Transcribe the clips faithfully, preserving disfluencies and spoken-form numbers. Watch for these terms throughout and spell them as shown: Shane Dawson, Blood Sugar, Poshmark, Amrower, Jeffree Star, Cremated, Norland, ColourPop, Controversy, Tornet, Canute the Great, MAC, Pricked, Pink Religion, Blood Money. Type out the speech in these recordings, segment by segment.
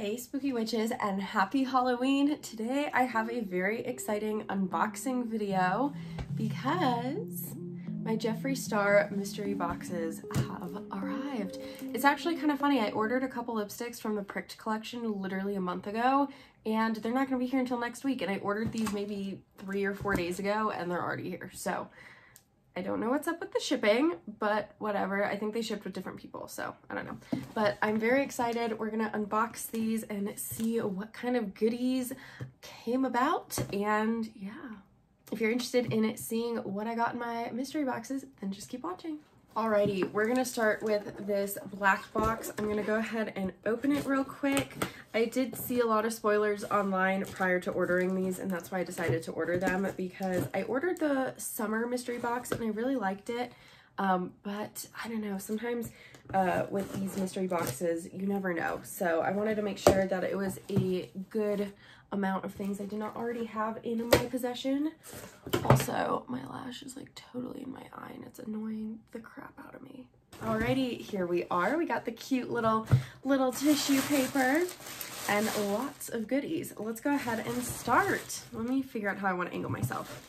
Hey spooky witches and happy Halloween! Today I have a very exciting unboxing video because my Jeffree Star mystery boxes have arrived. It's actually kind of funny, I ordered a couple lipsticks from the Pricked collection literally a month ago and they're not going to be here until next week, and I ordered these maybe three or four days ago and they're already here. So I don't know what's up with the shipping, but whatever. I think they shipped with different people, so I don't know. But I'm very excited. We're gonna unbox these and see what kind of goodies came about. And yeah, if you're interested in seeing what I got in my mystery boxes, then just keep watching. Alrighty, we're gonna start with this black box. I'm gonna go ahead and open it real quick. I did see a lot of spoilers online prior to ordering these, and that's why I decided to order them, because I ordered the summer mystery box and I really liked it, um, but I don't know, sometimes uh, with these mystery boxes, you never know. So I wanted to make sure that it was a good amount of things I did not already have in my possession. Also, my lash is like totally in my eye and it's annoying the crap out of me. Alrighty, here we are. We got the cute little, little tissue paper and lots of goodies. Let's go ahead and start. Let me figure out how I want to angle myself.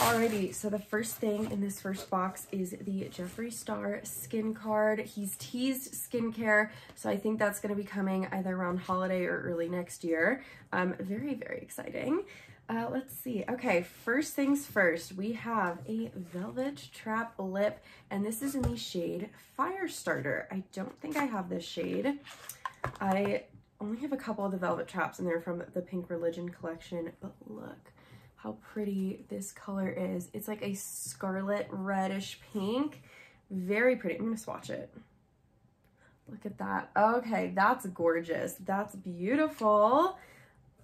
Alrighty, so the first thing in this first box is the Jeffree Star skin card. He's teased skincare, so I think that's going to be coming either around holiday or early next year. Um, very, very exciting. Uh, let's see. Okay, first things first, we have a Velvet Trap Lip, and this is in the shade Firestarter. I don't think I have this shade. I only have a couple of the Velvet Traps, and they're from the Pink Religion collection, but look how pretty this color is. It's like a scarlet reddish pink. Very pretty. I'm gonna swatch it. Look at that. Okay, that's gorgeous. That's beautiful.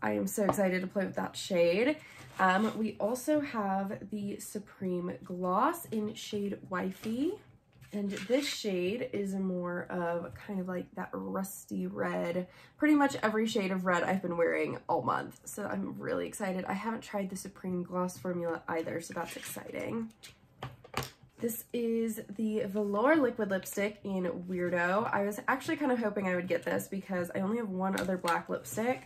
I am so excited to play with that shade. Um, we also have the Supreme Gloss in shade Wifey. And this shade is more of kind of like that rusty red, pretty much every shade of red I've been wearing all month. So I'm really excited. I haven't tried the Supreme Gloss formula either, so that's exciting. This is the Velour Liquid Lipstick in Weirdo. I was actually kind of hoping I would get this because I only have one other black lipstick,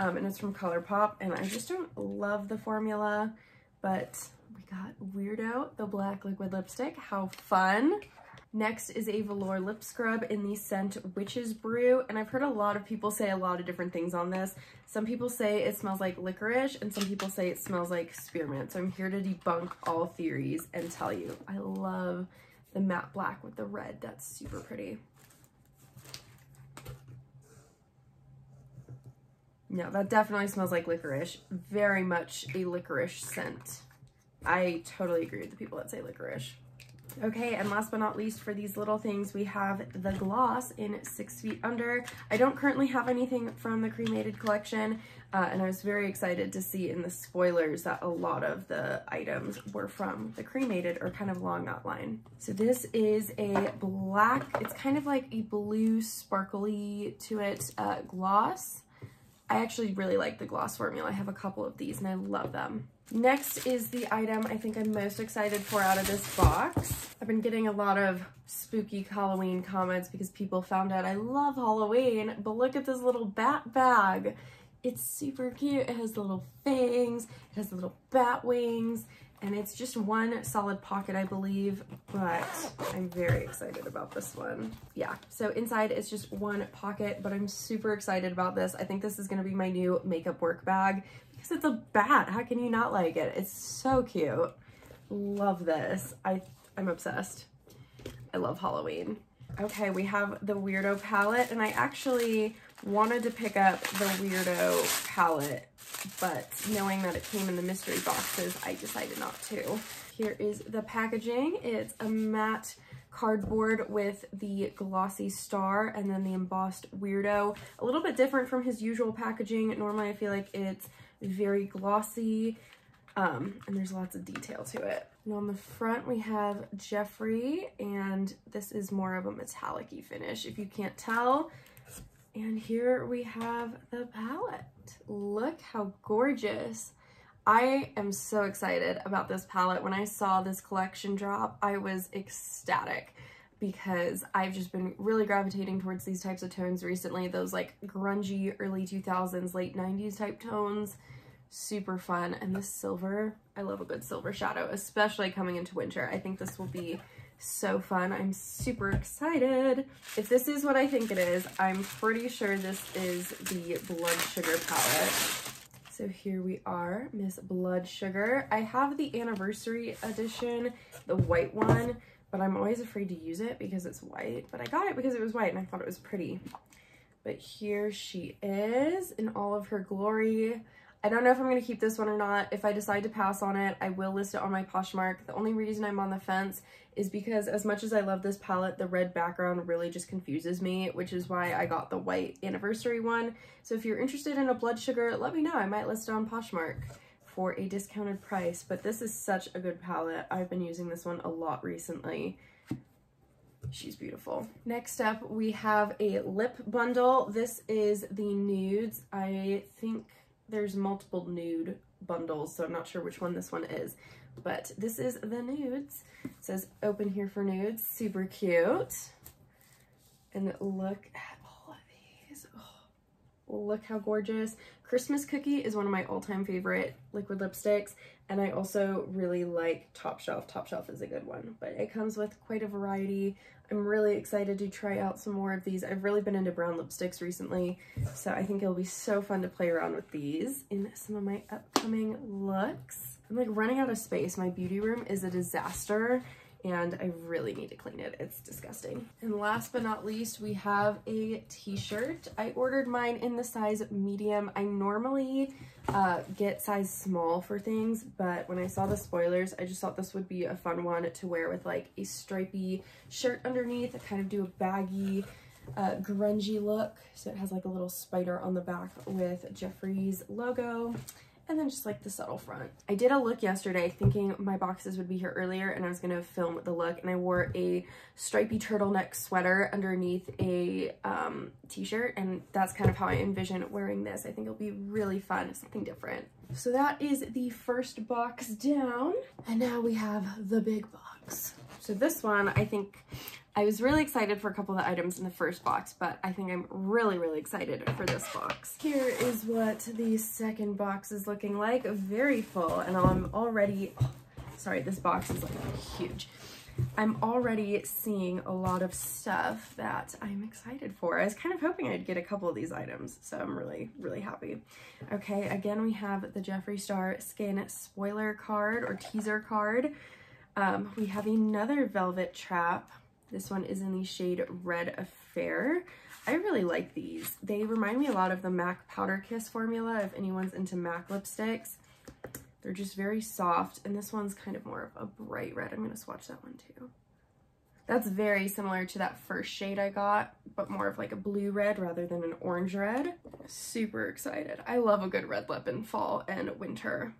um, and it's from ColourPop, and I just don't love the formula, but we got Weirdo, the black liquid lipstick. How fun. Next is a Velour lip scrub in the scent Witch's Brew, and I've heard a lot of people say a lot of different things on this. Some people say it smells like licorice, and some people say it smells like spearmint, so I'm here to debunk all theories and tell you. I love the matte black with the red. That's super pretty. No, that definitely smells like licorice. Very much a licorice scent. I totally agree with the people that say licorice. Okay, and last but not least, for these little things, we have the gloss in Six Feet Under. I don't currently have anything from the Cremated collection, uh, and I was very excited to see in the spoilers that a lot of the items were from the Cremated or kind of long knot line. So this is a black, it's kind of like a blue sparkly to it uh, gloss. I actually really like the gloss formula. I have a couple of these and I love them. Next is the item I think I'm most excited for out of this box. I've been getting a lot of spooky Halloween comments because people found out I love Halloween, but look at this little bat bag. It's super cute. It has the little fangs, it has the little bat wings, and it's just one solid pocket, I believe, but I'm very excited about this one. Yeah, so inside it's just one pocket, but I'm super excited about this. I think this is gonna be my new makeup work bag because it's a bat. How can you not like it? It's so cute. Love this. I, I'm obsessed. I love Halloween. Okay, we have the Weirdo palette, and I actually wanted to pick up the Weirdo palette, but knowing that it came in the mystery boxes, I decided not to. Here is the packaging. It's a matte cardboard with the glossy star and then the embossed Weirdo. A little bit different from his usual packaging. Normally I feel like it's very glossy, um, and there's lots of detail to it. And on the front we have Jeffree, and this is more of a metallic-y finish if you can't tell. And here we have the palette. Look how gorgeous. I am so excited about this palette. When I saw this collection drop, I was ecstatic because I've just been really gravitating towards these types of tones recently. Those like grungy early two thousands, late nineties type tones. Super fun. And this silver, I love a good silver shadow, especially coming into winter. I think this will be so fun. I'm super excited. If this is what I think it is, I'm pretty sure this is the Blood Sugar palette. So here we are, Miss Blood Sugar. I have the anniversary edition, the white one, but I'm always afraid to use it because it's white, but I got it because it was white and I thought it was pretty. But here she is in all of her glory. I don't know if I'm going to keep this one or not. If I decide to pass on it, I will list it on my Poshmark. The only reason I'm on the fence is because as much as I love this palette, the red background really just confuses me, which is why I got the white anniversary one. So if you're interested in a Blood Sugar, let me know. I might list it on Poshmark for a discounted price. But this is such a good palette. I've been using this one a lot recently. She's beautiful. Next up, we have a lip bundle. This is the nudes. I think there's multiple nude bundles, so I'm not sure which one this one is, but this is the nudes. It says open here for nudes. Super cute. And look at all of these. Oh, look how gorgeous. Christmas Cookie is one of my all-time favorite liquid lipsticks, and I also really like Top Shelf. Top Shelf is a good one, but it comes with quite a variety. I'm really excited to try out some more of these. I've really been into brown lipsticks recently, so I think it'll be so fun to play around with these in some of my upcoming looks. I'm like running out of space. My beauty room is a disaster, and I really need to clean it. It's disgusting. And last but not least, we have a t-shirt. I ordered mine in the size medium. I normally uh, get size small for things, but when I saw the spoilers, I just thought this would be a fun one to wear with like a stripy shirt underneath. I kind of do a baggy, uh, grungy look. So it has like a little spider on the back with Jeffree's logo. And then just like the subtle front. I did a look yesterday thinking my boxes would be here earlier and I was going to film the look, and I wore a stripy turtleneck sweater underneath a um, t-shirt, and that's kind of how I envision wearing this. I think it'll be really fun, something different. So that is the first box down, and now we have the big box. So this one, I think I was really excited for a couple of the items in the first box, but I think I'm really, really excited for this box. Here is what the second box is looking like. Very full, and I'm already, oh, sorry, this box is like huge. I'm already seeing a lot of stuff that I'm excited for. I was kind of hoping I'd get a couple of these items, so I'm really, really happy. Okay, again, we have the Jeffree Star Skin spoiler card or teaser card. Um, we have another Velvet Trap. This one is in the shade Red Affair. I really like these. They remind me a lot of the MAC Powder Kiss formula, if anyone's into MAC lipsticks. They're just very soft, and this one's kind of more of a bright red. I'm going to swatch that one too. That's very similar to that first shade I got, but more of like a blue red rather than an orange red. Super excited. I love a good red lip in fall and winter.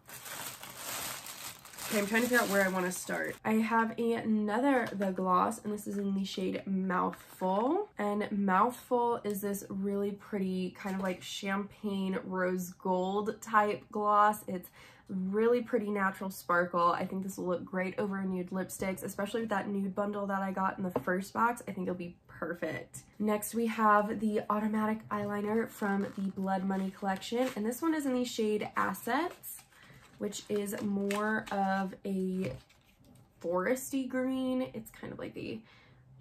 Okay, I'm trying to figure out where I want to start. I have another The Gloss, and this is in the shade Mouthful. And Mouthful is this really pretty kind of like champagne rose gold type gloss. It's really pretty natural sparkle. I think this will look great over nude lipsticks, especially with that nude bundle that I got in the first box. I think it'll be perfect. Next, we have the Automatic Eyeliner from the Blood Money collection, and this one is in the shade Assets, which is more of a foresty green. It's kind of like the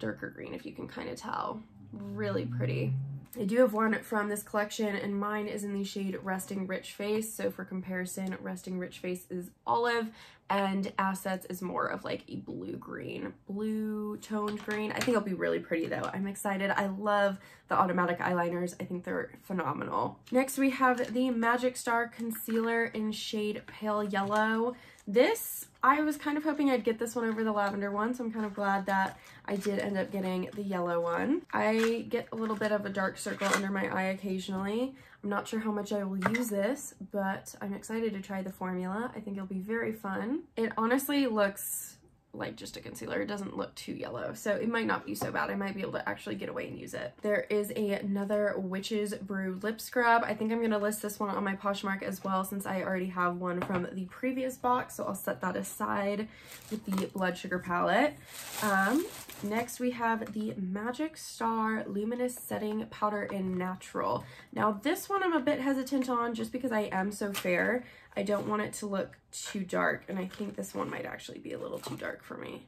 darker green, if you can kind of tell. Really pretty. I do have one from this collection, and mine is in the shade Resting Rich Face. So for comparison, Resting Rich Face is olive, and Assets is more of like a blue green, blue toned green. I think it'll be really pretty though. I'm excited. I love the automatic eyeliners. I think they're phenomenal. Next, we have the Magic Star Concealer in shade Pale Yellow. This, I was kind of hoping I'd get this one over the lavender one, so I'm kind of glad that I did end up getting the yellow one. I get a little bit of a dark circle under my eye occasionally. I'm not sure how much I will use this, but I'm excited to try the formula. I think it'll be very fun. It honestly looks like just a concealer. It doesn't look too yellow, so it might not be so bad. I might be able to actually get away and use it. There is a, another Witch's Brew lip scrub. I think I'm gonna list this one on my Poshmark as well, since I already have one from the previous box, so I'll set that aside with the Blood Sugar palette. Um, next we have the Magic Star Luminous Setting Powder in Natural. Now this one I'm a bit hesitant on, just because I am so fair. I don't want it to look too dark, and I think this one might actually be a little too dark for me.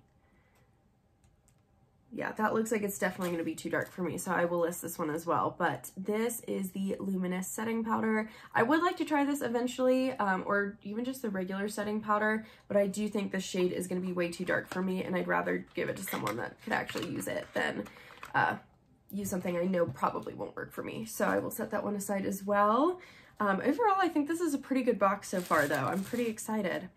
Yeah, that looks like it's definitely going to be too dark for me, so I will list this one as well. But this is the Luminous Setting Powder. I would like to try this eventually, um, or even just the regular setting powder, but I do think the shade is going to be way too dark for me, and I'd rather give it to someone that could actually use it than uh, use something I know probably won't work for me. So I will set that one aside as well. Um, overall, I think this is a pretty good box so far, though. I'm pretty excited.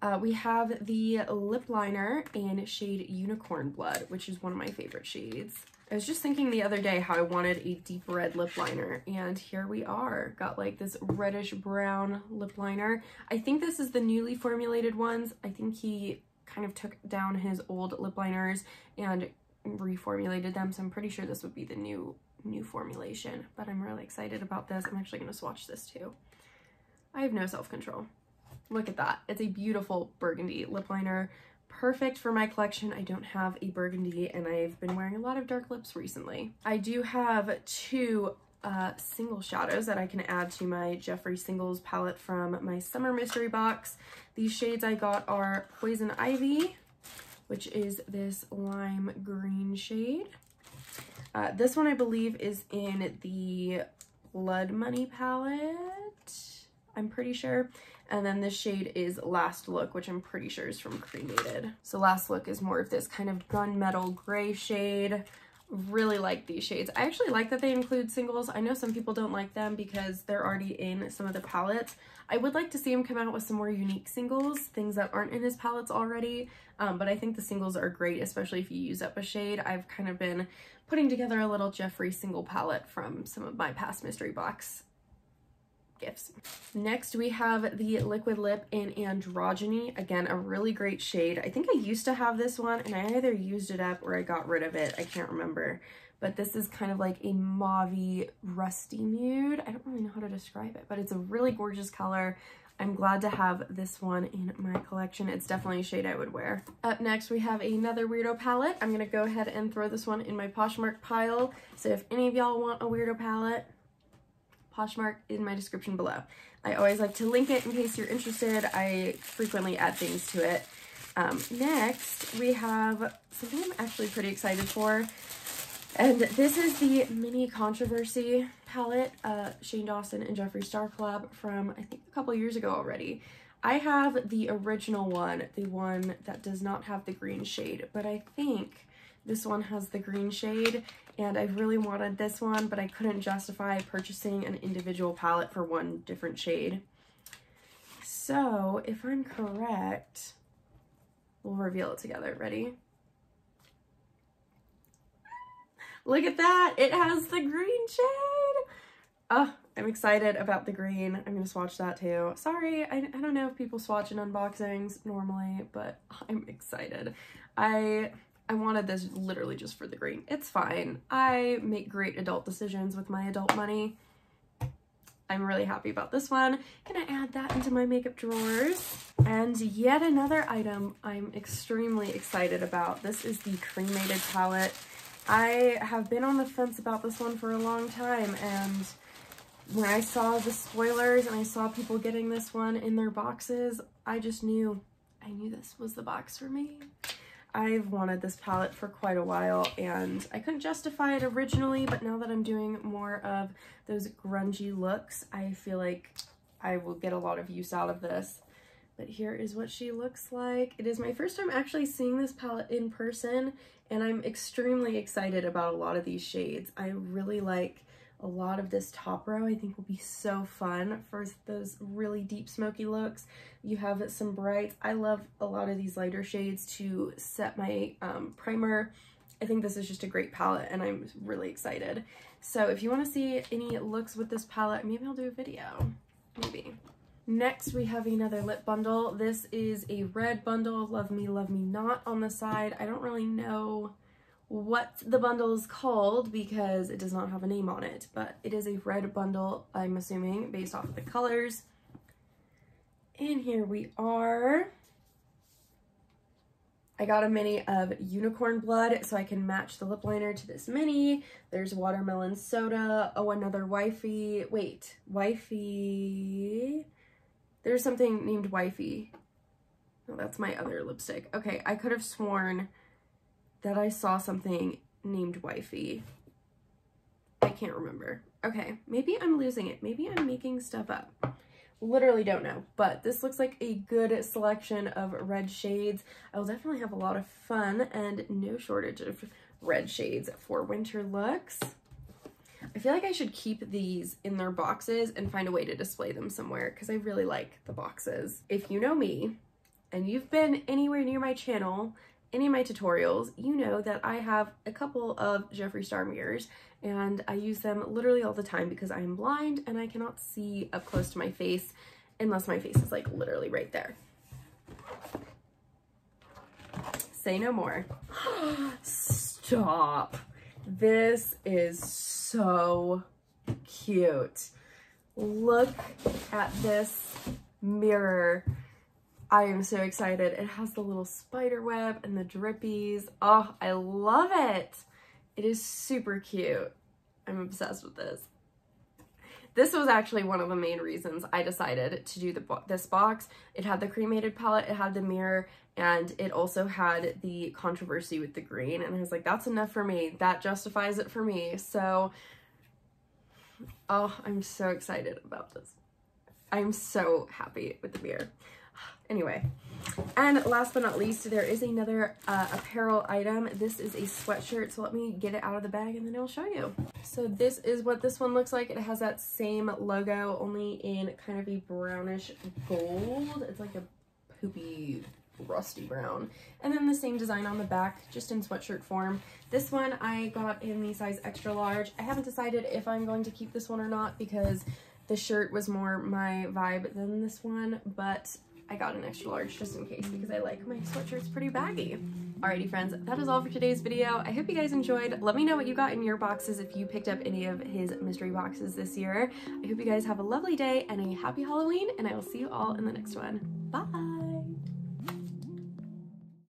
Uh, we have the lip liner in shade Unicorn Blood, which is one of my favorite shades. I was just thinking the other day how I wanted a deep red lip liner, and here we are. Got like this reddish brown lip liner. I think this is the newly formulated ones. I think he kind of took down his old lip liners and reformulated them, so I'm pretty sure this would be the new new formulation, but I'm really excited about this. I'm actually going to swatch this too. I have no self-control. Look at that. It's a beautiful burgundy lip liner. Perfect for my collection. I don't have a burgundy, and I've been wearing a lot of dark lips recently. I do have two uh, single shadows that I can add to my Jeffree Singles palette from my Summer Mystery Box. These shades I got are Poison Ivy, which is this lime green shade. Uh, this one I believe is in the Blood Money palette, I'm pretty sure. And then this shade is Last Look, which I'm pretty sure is from Cremated. So Last Look is more of this kind of gunmetal gray shade. Really like these shades. I actually like that they include singles. I know some people don't like them because they're already in some of the palettes. I would like to see him come out with some more unique singles, things that aren't in his palettes already, um, but I think the singles are great, especially if you use up a shade. I've kind of been putting together a little Jeffree single palette from some of my past mystery box gifts. Next we have the Liquid Lip in Androgyny. Again, a really great shade. I think I used to have this one, and I either used it up or I got rid of it. I can't remember, but this is kind of like a mauvey rusty nude. I don't really know how to describe it, but it's a really gorgeous color. I'm glad to have this one in my collection. It's definitely a shade I would wear. Up next, we have another weirdo palette. I'm gonna go ahead and throw this one in my Poshmark pile. So if any of y'all want a weirdo palette, Poshmark in my description below. I always like to link it in case you're interested. I frequently add things to it. Um, next, we have something I'm actually pretty excited for. And this is the mini Controversy palette, uh, Shane Dawson and Jeffree Star collab from, I think, a couple years ago already. I have the original one, the one that does not have the green shade, but I think this one has the green shade, and I really wanted this one, but I couldn't justify purchasing an individual palette for one different shade. So, if I'm correct, we'll reveal it together. Ready? Look at that, it has the green shade. Oh, I'm excited about the green. I'm gonna swatch that too. Sorry, I, I don't know if people swatch in unboxings normally, but I'm excited. I I wanted this literally just for the green. It's fine. I make great adult decisions with my adult money. I'm really happy about this one. Gonna add that into my makeup drawers. And yet another item I'm extremely excited about. This is the Cremated palette. I have been on the fence about this one for a long time, and when I saw the spoilers and I saw people getting this one in their boxes, I just knew, I knew this was the box for me. I've wanted this palette for quite a while, and I couldn't justify it originally, but now that I'm doing more of those grungy looks, I feel like I will get a lot of use out of this. But here is what she looks like. It is my first time actually seeing this palette in person, and I'm extremely excited about a lot of these shades. I really like a lot of this top row. I think will be so fun for those really deep smoky looks. You have some brights. I love a lot of these lighter shades to set my um, primer. I think this is just a great palette, and I'm really excited. So if you want to see any looks with this palette, maybe I'll do a video. Maybe. Next, we have another lip bundle. This is a red bundle, Love Me, Love Me Not on the side. I don't really know what the bundle is called because it does not have a name on it, but it is a red bundle, I'm assuming, based off of the colors. And here we are. I got a mini of Unicorn Blood so I can match the lip liner to this mini. There's Watermelon Soda. Oh, another Wifey. Wait, Wifey. There's something named Wifey. Oh, that's my other lipstick. Okay, I could have sworn that I saw something named Wifey. I can't remember. Okay, maybe I'm losing it. Maybe I'm making stuff up. Literally don't know, but this looks like a good selection of red shades. I will definitely have a lot of fun and no shortage of red shades for winter looks. I feel like I should keep these in their boxes and find a way to display them somewhere because I really like the boxes. If you know me and you've been anywhere near my channel, any of my tutorials, you know that I have a couple of Jeffree Star mirrors and I use them literally all the time because I'm blind and I cannot see up close to my face unless my face is like literally right there. Say no more. Stop. This is so cute. Look at this mirror. I am so excited. It has the little spider web and the drippies. Oh, I love it. It is super cute. I'm obsessed with this. This was actually one of the main reasons I decided to do the bo this box. It had the Cremated palette, it had the mirror, and it also had the Controversy with the green. And I was like, that's enough for me. That justifies it for me. So, oh, I'm so excited about this. I'm so happy with the mirror. Anyway, and last but not least, there is another uh, apparel item. This is a sweatshirt, so let me get it out of the bag and then I'll show you. So this is what this one looks like. It has that same logo, only in kind of a brownish gold. It's like a poopy rusty brown. And then the same design on the back, just in sweatshirt form. This one I got in the size extra large. I haven't decided if I'm going to keep this one or not because the shirt was more my vibe than this one, but I got an extra large just in case because I like my sweatshirts pretty baggy. Alrighty friends, that is all for today's video. I hope you guys enjoyed. Let me know what you got in your boxes if you picked up any of his mystery boxes this year. I hope you guys have a lovely day and a happy Halloween, and I will see you all in the next one. Bye!